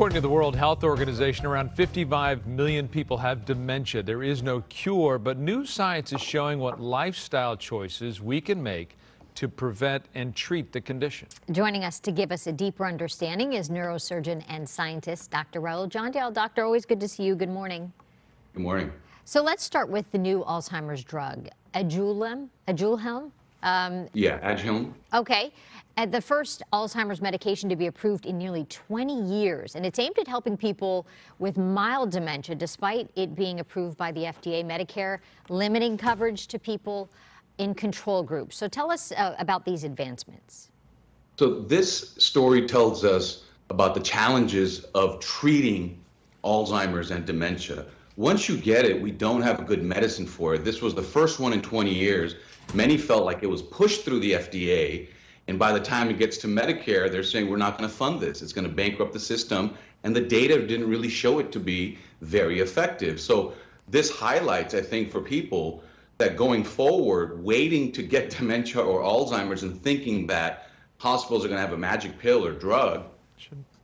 According to the World Health Organization, around 55 million people have dementia. There is no cure, but new science is showing what lifestyle choices we can make to prevent and treat the condition. Joining us to give us a deeper understanding is neurosurgeon and scientist Dr. Raul Jandial. Doctor, always good to see you. Good morning. Good morning. So let's start with the new Alzheimer's drug, Aduhelm. Aduhelm. Okay. And the first Alzheimer's medication to be approved in nearly 20 years, and it's aimed at helping people with mild dementia, despite it being approved by the FDA. Medicare limiting coverage to people in control groups. So tell us about these advancements. So this story tells us about the challenges of treating Alzheimer's and dementia. Once you get it, we don't have a good medicine for it. This was the first one in 20 years. Many felt like it was pushed through the FDA, and by the time it gets to Medicare, they're saying we're not going to fund this. It's going to bankrupt the system, and the data didn't really show it to be very effective. So this highlights, I think, for people that going forward, waiting to get dementia or Alzheimer's and thinking that hospitals are going to have a magic pill or drug,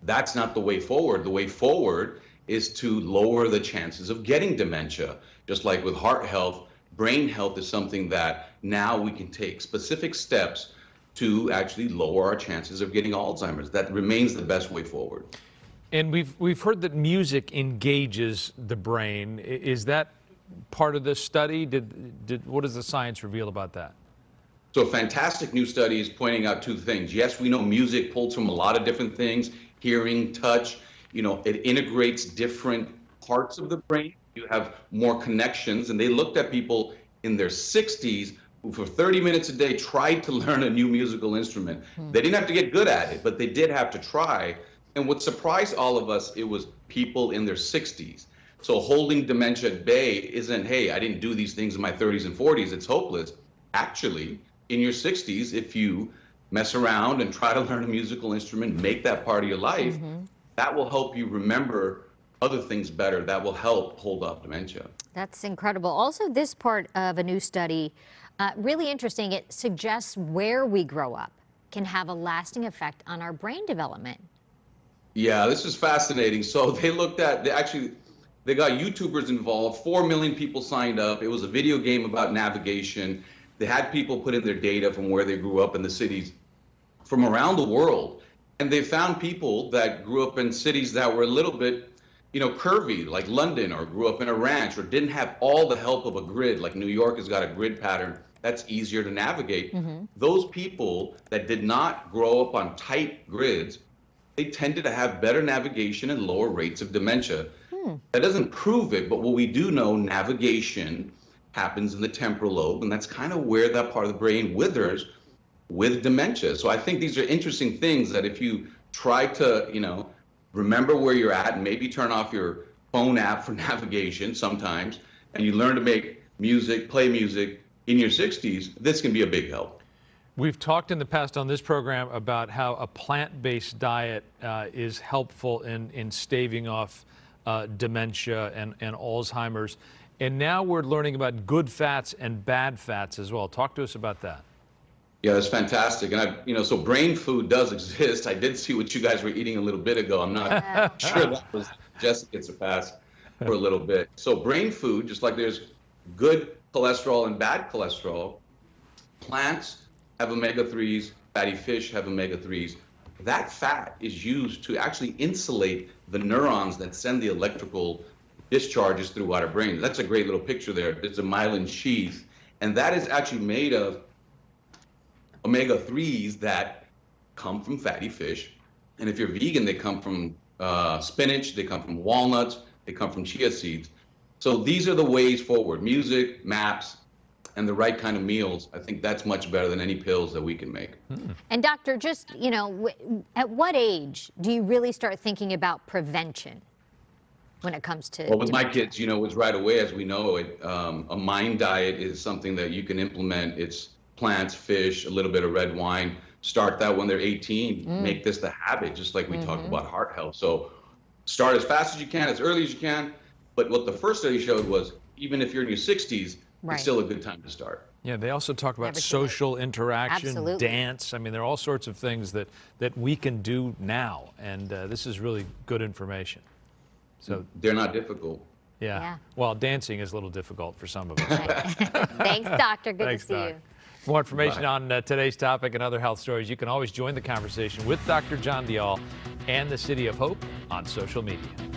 that's not the way forward. The way forward is to lower the chances of getting dementia. Just like with heart health, brain health is something that now we can take specific steps to actually lower our chances of getting Alzheimer's. That remains the best way forward. And we've heard that music engages the brain. Is that part of this study? What does the science reveal about that? So fantastic new studies pointing out two things. Yes, we know music pulls from a lot of different things, hearing, touch. You know, it integrates different parts of the brain. You have more connections. And they looked at people in their 60s who for 30 minutes a day tried to learn a new musical instrument. They didn't have to get good at it, but they did have to try. And what surprised all of us, it was people in their 60s. So holding dementia at bay isn't, hey, I didn't do these things in my 30s and 40s. It's hopeless. Actually, in your 60s, if you mess around and try to learn a musical instrument, make that part of your life, that will help you remember other things better. That will help hold off dementia. That's incredible. Also, this part of a new study, really interesting. It suggests where we grow up can have a lasting effect on our brain development. Yeah, this is fascinating. So they looked at, they got YouTubers involved. 4 million people signed up. It was a video game about navigation. They had people put in their data from where they grew up in the cities from around the world. And they found people that grew up in cities that were a little bit, you know, curvy, like London, or grew up in a ranch, or didn't have all the help of a grid, like New York has got a grid pattern that's easier to navigate. Those people that did not grow up on tight grids, they tended to have better navigation and lower rates of dementia. That doesn't prove it, but what we do know, navigation happens in the temporal lobe, and that's kind of where that part of the brain withers with dementia. So I think these are interesting things that if you try to, you know, remember where you're at and maybe turn off your phone app for navigation sometimes, and you learn to make music, play music in your 60s, this can be a big help. We've talked in the past on this program about how a plant-based diet is helpful in staving off dementia and Alzheimer's. And now we're learning about good fats and bad fats as well. Talk to us about that. Yeah, that's fantastic. And so brain food does exist. I did see what you guys were eating a little bit ago. I'm not sure that was just gets a pass for a little bit. So brain food, just like there's good cholesterol and bad cholesterol, plants have omega-3s, fatty fish have omega-3s. That fat is used to actually insulate the neurons that send the electrical discharges throughout our brain. That's a great little picture there. It's a myelin sheath. And that is actually made of omega-3s that come from fatty fish. And if you're vegan, they come from spinach, they come from walnuts, they come from chia seeds. So these are the ways forward: music, maps, and the right kind of meals. I think that's much better than any pills that we can make. And doctor, just, you know, at what age do you really start thinking about prevention when it comes to dementia? Well, with my kids, you know, it's right away, as we know it. A MIND diet is something that you can implement. It's plants, fish, a little bit of red wine. Start that when they're 18. Make this the habit, just like we talked about heart health. So start as fast as you can, as early as you can. But what the first study showed was even if you're in your 60s, it's still a good time to start. Yeah, they also talk about social interaction, dance. I mean, there are all sorts of things that, we can do now, and this is really good information. So they're not difficult. Yeah. Well, dancing is a little difficult for some of us. Thanks, Doctor. Good to see you. For more information on today's topic and other health stories, you can always join the conversation with Dr. Jandial and the City of Hope on social media.